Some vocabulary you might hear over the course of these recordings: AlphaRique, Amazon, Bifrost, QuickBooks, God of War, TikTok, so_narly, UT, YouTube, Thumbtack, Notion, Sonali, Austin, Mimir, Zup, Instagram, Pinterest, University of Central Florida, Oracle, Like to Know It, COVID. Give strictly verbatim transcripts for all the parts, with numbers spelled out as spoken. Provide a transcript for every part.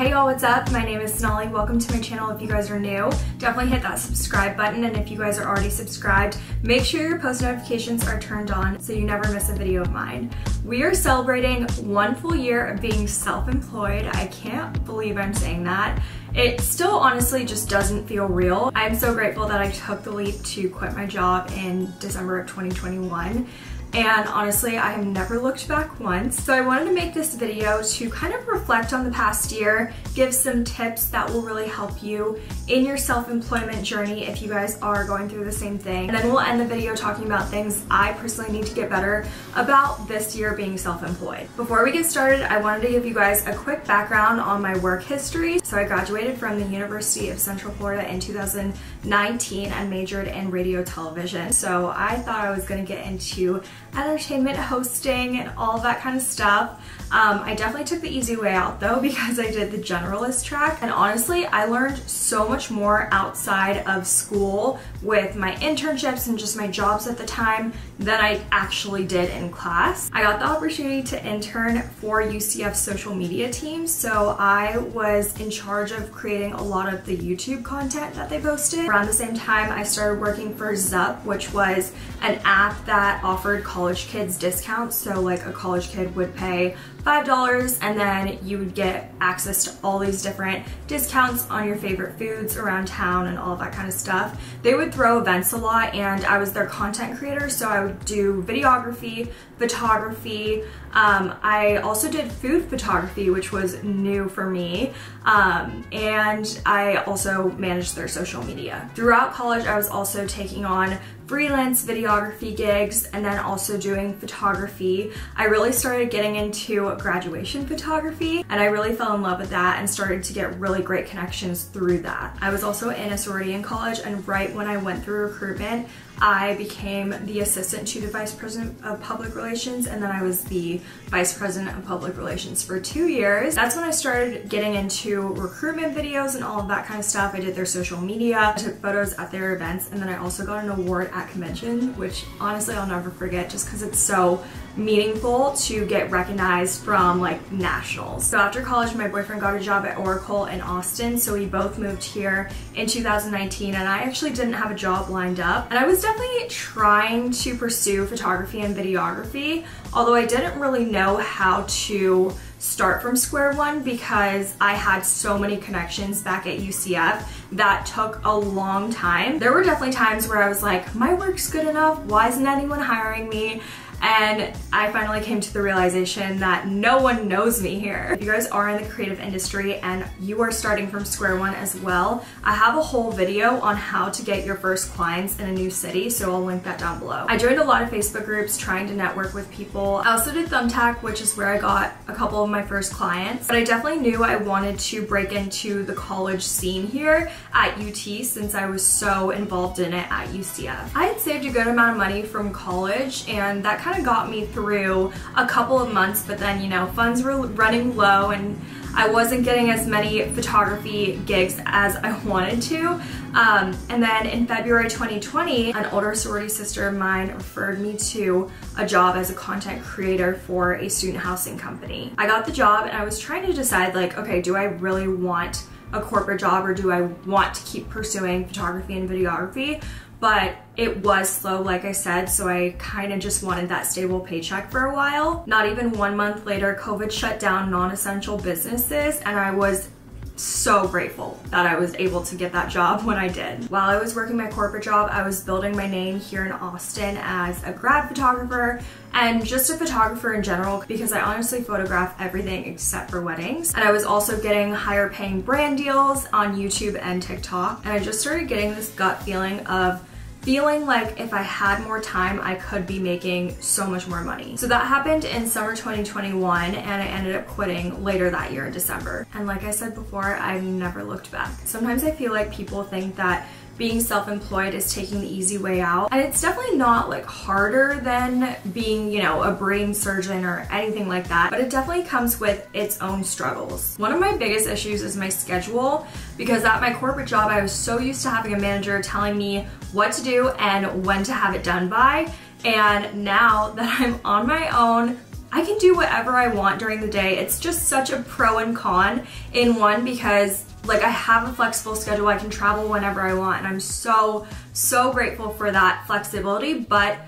Hey y'all, what's up? My name is Sonali. Welcome to my channel. If you guys are new, definitely hit that subscribe button, and if you guys are already subscribed, make sure your post notifications are turned on so you never miss a video of mine. We are celebrating one full year of being self-employed. I can't believe I'm saying that. It still honestly just doesn't feel real. I'm so grateful that I took the leap to quit my job in December of twenty twenty-one. And honestly, I have never looked back once. So I wanted to make this video to kind of reflect on the past year, give some tips that will really help you in your self-employment journey if you guys are going through the same thing. And then we'll end the video talking about things I personally need to get better about this year being self-employed. Before we get started, I wanted to give you guys a quick background on my work history. So I graduated from the University of Central Florida in two thousand nineteen and majored in radio television. So I thought I was gonna get into entertainment hosting and all that kind of stuff. Um, I definitely took the easy way out though, because I did the generalist track, and honestly I learned so much more outside of school with my internships and just my jobs at the time than I actually did in class. I got the opportunity to intern for U C F's social media team, so I was in charge of creating a lot of the YouTube content that they posted. Around the same time I started working for Zup, which was an app that offered college kids discounts, so like a college kid would pay five dollars and then you would get access to all these different discounts on your favorite foods around town and all that kind of stuff. They would throw events a lot, and I was their content creator, so I would do videography, photography. Um, I also did food photography, which was new for me, um, and I also managed their social media. Throughout college, I was also taking on freelance videography gigs and then also doing photography. I really started getting into graduation photography, and I really fell in love with that and started to get really great connections through that. I was also in a sorority in college, and right when I went through recruitment, I became the assistant to the vice president of public relations, and then I was the vice president of public relations for two years. That's when I started getting into recruitment videos and all of that kind of stuff. I did their social media, I took photos at their events, and then I also got an award at convention, which honestly I'll never forget just because it's so meaningful to get recognized from like nationals. So after college, my boyfriend got a job at Oracle in Austin, so we both moved here in two thousand nineteen, and I actually didn't have a job lined up, and I was definitely trying to pursue photography and videography, although I didn't really know how to start from square one because I had so many connections back at U C F that took a long time. There were definitely times where I was like, my work's good enough, why isn't anyone hiring me? And I finally came to the realization that no one knows me here. If you guys are in the creative industry and you are starting from square one as well, I have a whole video on how to get your first clients in a new city, so I'll link that down below. I joined a lot of Facebook groups trying to network with people. I also did Thumbtack, which is where I got a couple of my first clients, but I definitely knew I wanted to break into the college scene here at U T since I was so involved in it at U C F. I had saved a good amount of money from college, and that kind of got me through a couple of months, but then, you know, funds were running low and I wasn't getting as many photography gigs as I wanted to. Um, and then in February twenty twenty, an older sorority sister of mine referred me to a job as a content creator for a student housing company. I got the job, and I was trying to decide like, okay, do I really want a corporate job or do I want to keep pursuing photography and videography? But it was slow, like I said, so I kind of just wanted that stable paycheck for a while. Not even one month later, COVID shut down non-essential businesses, and I was so grateful that I was able to get that job when I did. While I was working my corporate job, I was building my name here in Austin as a grad photographer and just a photographer in general, because I honestly photograph everything except for weddings. And I was also getting higher paying brand deals on YouTube and TikTok. And I just started getting this gut feeling of feeling like if I had more time, I could be making so much more money. So that happened in summer twenty twenty-one, and I ended up quitting later that year in December. And like I said before, I've never looked back. Sometimes I feel like people think that being self-employed is taking the easy way out, and it's definitely not like harder than being, you know, a brain surgeon or anything like that, but it definitely comes with its own struggles. One of my biggest issues is my schedule, because at my corporate job I was so used to having a manager telling me what to do and when to have it done by, and now that I'm on my own I can do whatever I want during the day. It's just such a pro and con in one, because like I have a flexible schedule. I can travel whenever I want, and I'm so, so grateful for that flexibility, but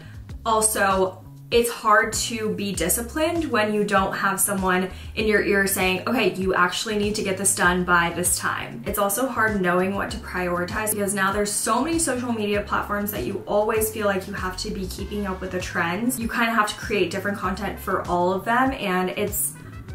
also it's hard to be disciplined when you don't have someone in your ear saying, okay, you actually need to get this done by this time. It's also hard knowing what to prioritize, because now there's so many social media platforms that you always feel like you have to be keeping up with the trends. You kind of have to create different content for all of them, and it's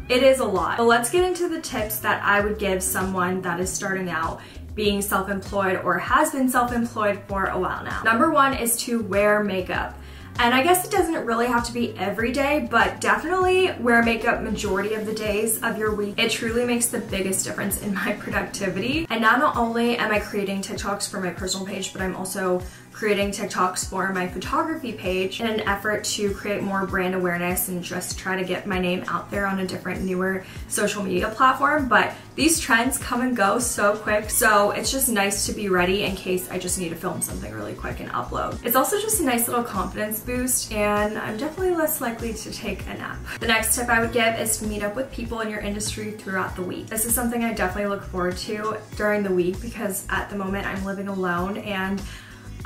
it is a lot. But let's get into the tips that I would give someone that is starting out being self-employed or has been self-employed for a while now. Number one is to wear makeup. And I guess it doesn't really have to be every day, but definitely wear makeup majority of the days of your week. It truly makes the biggest difference in my productivity. And now not only am I creating TikToks for my personal page, but I'm also creating TikToks for my photography page in an effort to create more brand awareness and just try to get my name out there on a different, newer social media platform. But these trends come and go so quick, so it's just nice to be ready in case I just need to film something really quick and upload. It's also just a nice little confidence boost, and I'm definitely less likely to take a nap. The next tip I would give is to meet up with people in your industry throughout the week. This is something I definitely look forward to during the week, because at the moment I'm living alone, and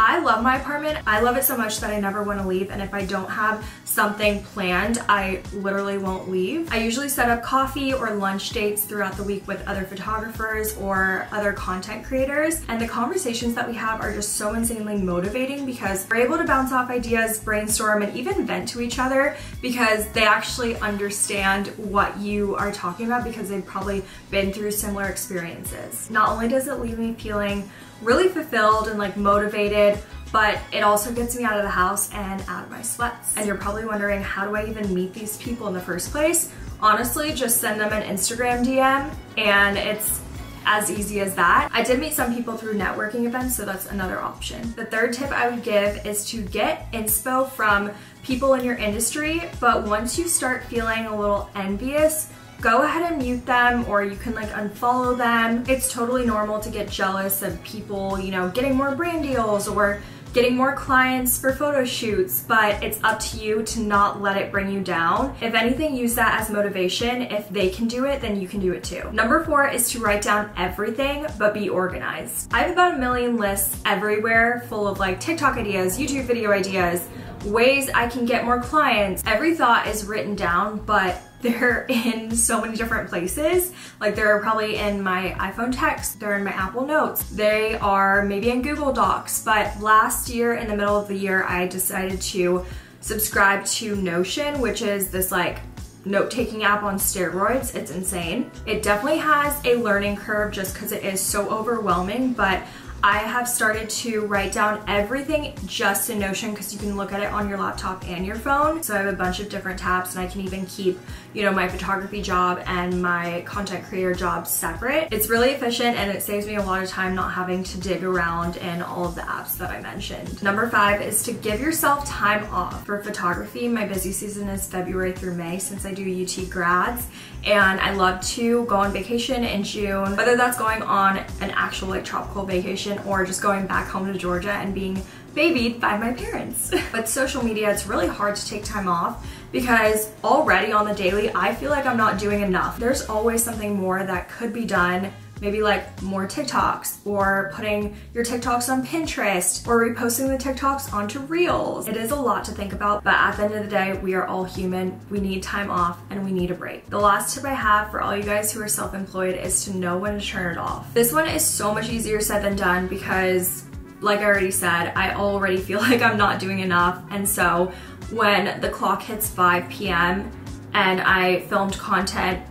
I love my apartment. I love it so much that I never want to leave, and if I don't have something planned, I literally won't leave. I usually set up coffee or lunch dates throughout the week with other photographers or other content creators, and the conversations that we have are just so insanely motivating, because we're able to bounce off ideas, brainstorm, and even vent to each other, because they actually understand what you are talking about, because they've probably been through similar experiences. Not only does it leave me feeling really fulfilled and like motivated, but it also gets me out of the house and out of my sweats. And you're probably wondering, how do I even meet these people in the first place? Honestly, just send them an Instagram D M, and it's as easy as that. I did meet some people through networking events, so that's another option. The third tip I would give is to get inspo from people in your industry, but once you start feeling a little envious, go ahead and mute them, or you can like unfollow them. It's totally normal to get jealous of people, you know, getting more brand deals or getting more clients for photo shoots, but it's up to you to not let it bring you down. If anything, use that as motivation. If they can do it, then you can do it too. Number four is to write down everything, but be organized. I have about a million lists everywhere full of like TikTok ideas, YouTube video ideas, ways I can get more clients. Every thought is written down, but they're in so many different places. Like they're probably in my iPhone text, they're in my Apple Notes, they are maybe in Google Docs. But last year, in the middle of the year, I decided to subscribe to Notion, which is this like note-taking app on steroids. It's insane. It definitely has a learning curve just because it is so overwhelming, but I have started to write down everything just in Notion, because you can look at it on your laptop and your phone. So I have a bunch of different tabs, and I can even keep, you know, my photography job and my content creator job separate. It's really efficient, and it saves me a lot of time not having to dig around in all of the apps that I mentioned. Number five is to give yourself time off. For photography, my busy season is February through May, since I do U T grads, and I love to go on vacation in June, whether that's going on an actual like tropical vacation or just going back home to Georgia and being babied by my parents. But social media, it's really hard to take time off, because already on the daily, I feel like I'm not doing enough. There's always something more that could be done. Maybe like more TikToks, or putting your TikToks on Pinterest, or reposting the TikToks onto Reels. It is a lot to think about, but at the end of the day, we are all human. We need time off and we need a break. The last tip I have for all you guys who are self-employed is to know when to turn it off. This one is so much easier said than done, because like I already said, I already feel like I'm not doing enough. And so when the clock hits five P M and I filmed content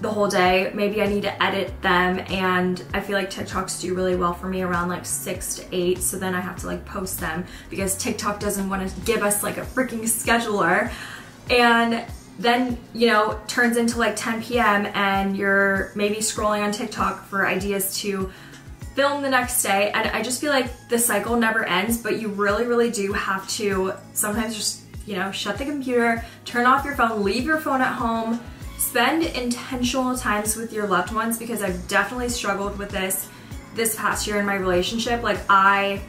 the whole day, maybe I need to edit them, and I feel like TikToks do really well for me around like six to eight, so then I have to like post them, because TikTok doesn't want to give us like a freaking scheduler, and then, you know, turns into like ten P M and you're maybe scrolling on TikTok for ideas to film the next day, and I just feel like the cycle never ends. But you really really do have to sometimes just, you know, shut the computer, turn off your phone, leave your phone at home, spend intentional times with your loved ones, because I've definitely struggled with this this past year in my relationship. Like I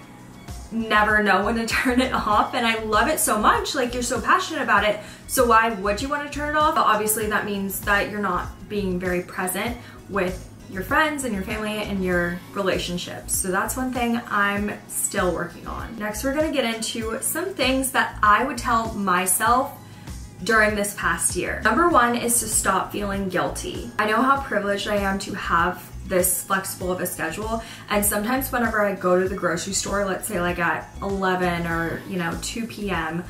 never know when to turn it off, and I love it so much. Like, you're so passionate about it, so why would you want to turn it off? But obviously that means that you're not being very present with your friends and your family and your relationships. So that's one thing I'm still working on. Next, we're gonna get into some things that I would tell myself during this past year. Number one is to stop feeling guilty. I know how privileged I am to have this flexible of a schedule, and sometimes whenever I go to the grocery store, let's say like at eleven or, you know, two p m,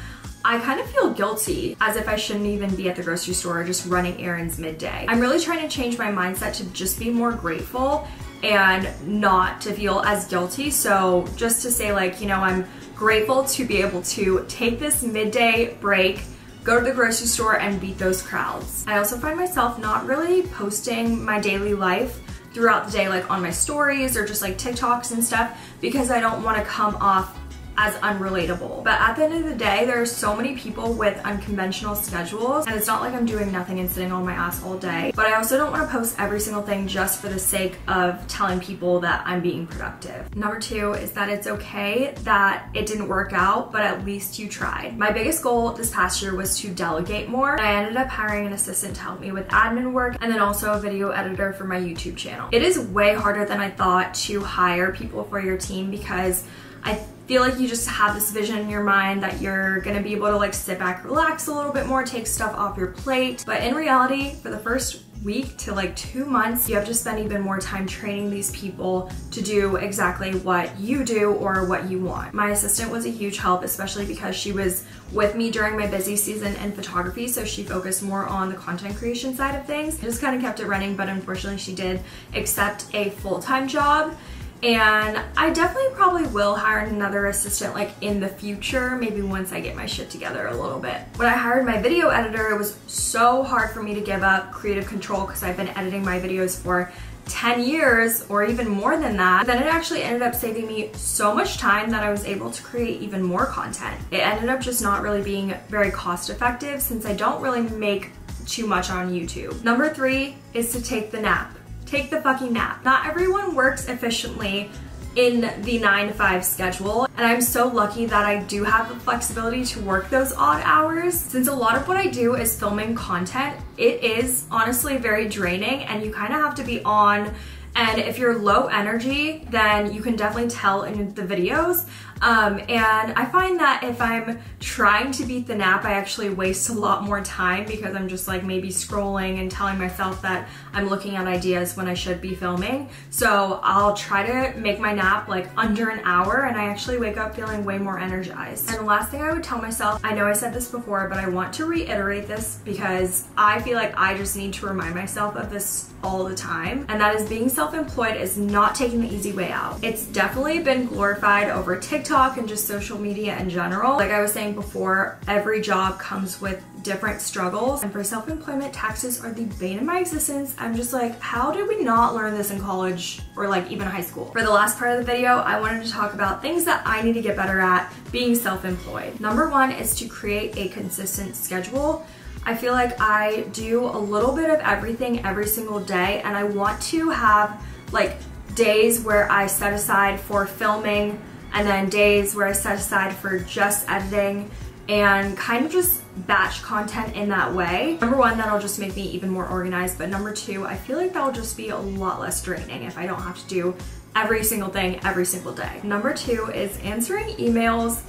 I kind of feel guilty, as if I shouldn't even be at the grocery store or just running errands midday. I'm really trying to change my mindset to just be more grateful and not to feel as guilty. So just to say, like, you know, I'm grateful to be able to take this midday break, go to the grocery store, and beat those crowds. I also find myself not really posting my daily life throughout the day, like on my stories or just like TikToks and stuff, because I don't want to come off as unrelatable. But at the end of the day, there are so many people with unconventional schedules, and it's not like I'm doing nothing and sitting on my ass all day. But I also don't want to post every single thing just for the sake of telling people that I'm being productive. Number two is that it's okay that it didn't work out, but at least you tried. My biggest goal this past year was to delegate more. I ended up hiring an assistant to help me with admin work, and then also a video editor for my YouTube channel. It is way harder than I thought to hire people for your team, because I feel like you just have this vision in your mind that you're gonna be able to like sit back, relax a little bit more, take stuff off your plate. But in reality, for the first week to like two months, you have to spend even more time training these people to do exactly what you do or what you want. My assistant was a huge help, especially because she was with me during my busy season in photography, so she focused more on the content creation side of things. I just kind of kept it running, but unfortunately she did accept a full-time job. And I definitely probably will hire another assistant like in the future, maybe once I get my shit together a little bit. When I hired my video editor, it was so hard for me to give up creative control, because I've been editing my videos for ten years or even more than that. Then it actually ended up saving me so much time that I was able to create even more content. It ended up just not really being very cost effective, since I don't really make too much on YouTube. Number three is to take the nap. Take the fucking nap. Not everyone works efficiently in the nine to five schedule, and I'm so lucky that I do have the flexibility to work those odd hours. Since a lot of what I do is filming content, it is honestly very draining, and you kind of have to be on. And if you're low energy, then you can definitely tell in the videos. Um, and I find that if I'm trying to beat the nap, I actually waste a lot more time, because I'm just like maybe scrolling and telling myself that I'm looking at ideas when I should be filming. So I'll try to make my nap like under an hour, and I actually wake up feeling way more energized. And the last thing I would tell myself, I know I said this before, but I want to reiterate this because I feel like I just need to remind myself of this all the time, and that is being self-employed is not taking the easy way out. It's definitely been glorified over TikTok and just social media in general. Like I was saying before, every job comes with different struggles, and for self-employment, taxes are the bane of my existence. I'm just like, how did we not learn this in college or like even high school? For the last part of the video, I wanted to talk about things that I need to get better at being self-employed. Number one is to create a consistent schedule. I feel like I do a little bit of everything every single day, and I want to have like days where I set aside for filming, and then days where I set aside for just editing, and kind of just batch content in that way. Number one, that'll just make me even more organized, but number two, I feel like that'll just be a lot less draining if I don't have to do every single thing every single day. Number two is answering emails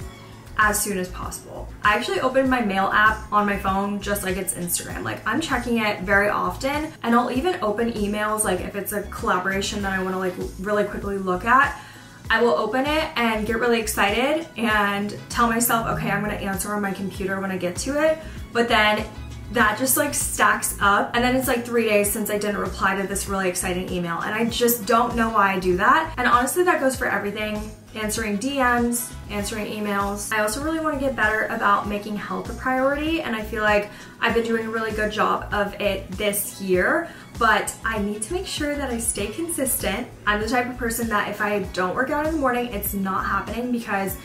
as soon as possible. I actually opened my mail app on my phone just like it's Instagram. Like I'm checking it very often, and I'll even open emails like if it's a collaboration that I wanna like really quickly look at. I will open it and get really excited and tell myself, okay, I'm gonna answer on my computer when I get to it. But then that just like stacks up, and then it's like three days since I didn't reply to this really exciting email, and I just don't know why I do that. And honestly, that goes for everything. Answering D Ms, answering emails. I also really want to get better about making health a priority, and I feel like I've been doing a really good job of it this year, but I need to make sure that I stay consistent. I'm the type of person that if I don't work out in the morning, it's not happening, because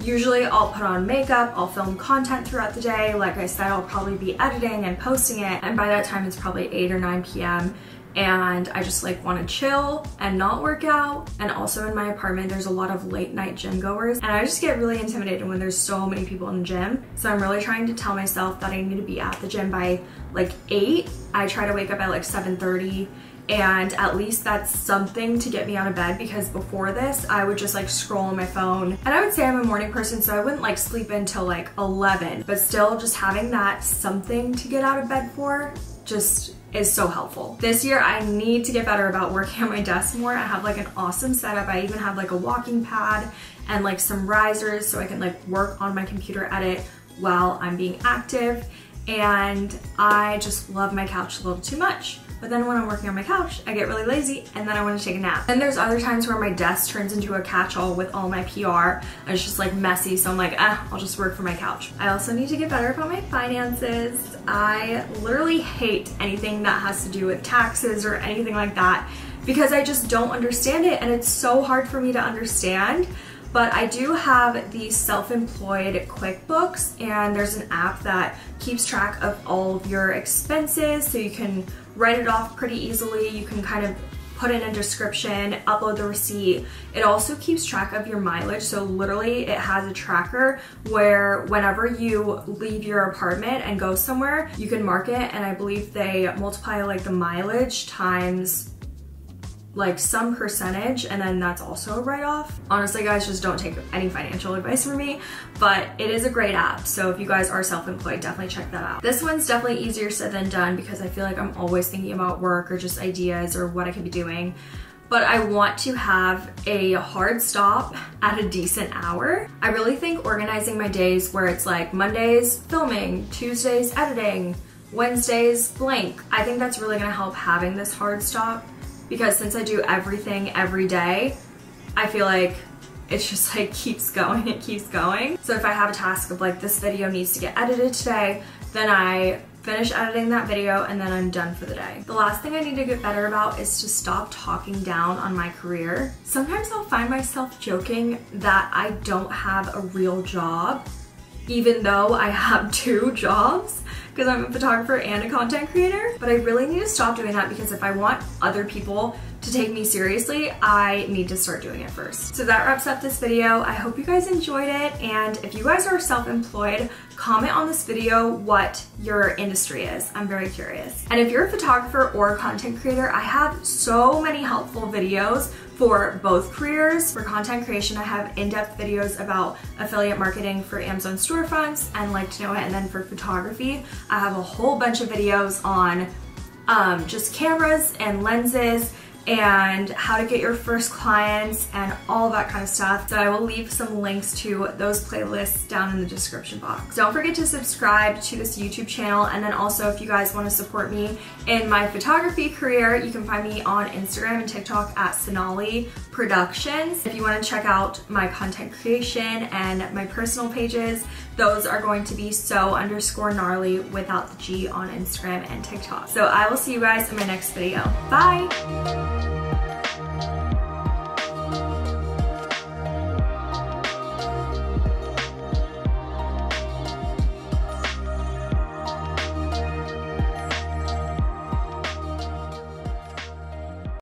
usually I'll put on makeup, I'll film content throughout the day. Like I said, I'll probably be editing and posting it, and by that time it's probably eight or nine p m and I just like want to chill and not work out. And also in my apartment, there's a lot of late night gym goers, and I just get really intimidated when there's so many people in the gym. So I'm really trying to tell myself that I need to be at the gym by like eight. I try to wake up at like seven thirty, and at least that's something to get me out of bed, because before this I would just like scroll on my phone. And I would say I'm a morning person, so I wouldn't like sleep until like eleven, but still just having that something to get out of bed for just is so helpful. This year I need to get better about working at my desk more. I have like an awesome setup. I even have like a walking pad and like some risers so I can like work on my computer at it while I'm being active. And I just love my couch a little too much. But then when I'm working on my couch, I get really lazy and then I want to take a nap. And there's other times where my desk turns into a catch-all with all my P R and it's just like messy, so I'm like, ah, I'll just work from my couch. I also need to get better about my finances. I literally hate anything that has to do with taxes or anything like that, because I just don't understand it, and it's so hard for me to understand. But I do have the self-employed QuickBooks, and there's an app that keeps track of all of your expenses, so you can write it off pretty easily. You can kind of put in a description, upload the receipt. It also keeps track of your mileage, so literally it has a tracker where whenever you leave your apartment and go somewhere, you can mark it, and I believe they multiply like the mileage times like some percentage, and then that's also a write-off. Honestly guys, just don't take any financial advice from me, but it is a great app, so if you guys are self-employed, definitely check that out. This one's definitely easier said than done, because I feel like I'm always thinking about work or just ideas or what I could be doing, but I want to have a hard stop at a decent hour. I really think organizing my days where it's like Mondays filming, Tuesdays editing, Wednesdays blank, I think that's really gonna help having this hard stop. Because since I do everything every day, I feel like it's just like keeps going, it keeps going. So if I have a task of like, this video needs to get edited today, then I finish editing that video and then I'm done for the day. The last thing I need to get better about is to stop talking down on my career. Sometimes I'll find myself joking that I don't have a real job, even though I have two jobs, because I'm a photographer and a content creator. But I really need to stop doing that, because if I want other people to take me seriously, I need to start doing it first. So that wraps up this video. I hope you guys enjoyed it, and if you guys are self-employed, comment on this video what your industry is. I'm very curious. And if you're a photographer or a content creator, I have so many helpful videos for both careers. For content creation, I have in-depth videos about affiliate marketing for Amazon storefronts and Like to Know It. And then for photography, I have a whole bunch of videos on um, just cameras and lenses and how to get your first clients and all that kind of stuff. So I will leave some links to those playlists down in the description box. Don't forget to subscribe to this YouTube channel, and then also if you guys want to support me in my photography career, you can find me on Instagram and TikTok at Sonali Productions. If you want to check out my content creation and my personal pages, those are going to be so underscore gnarly without the G on Instagram and TikTok. So I will see you guys in my next video. Bye!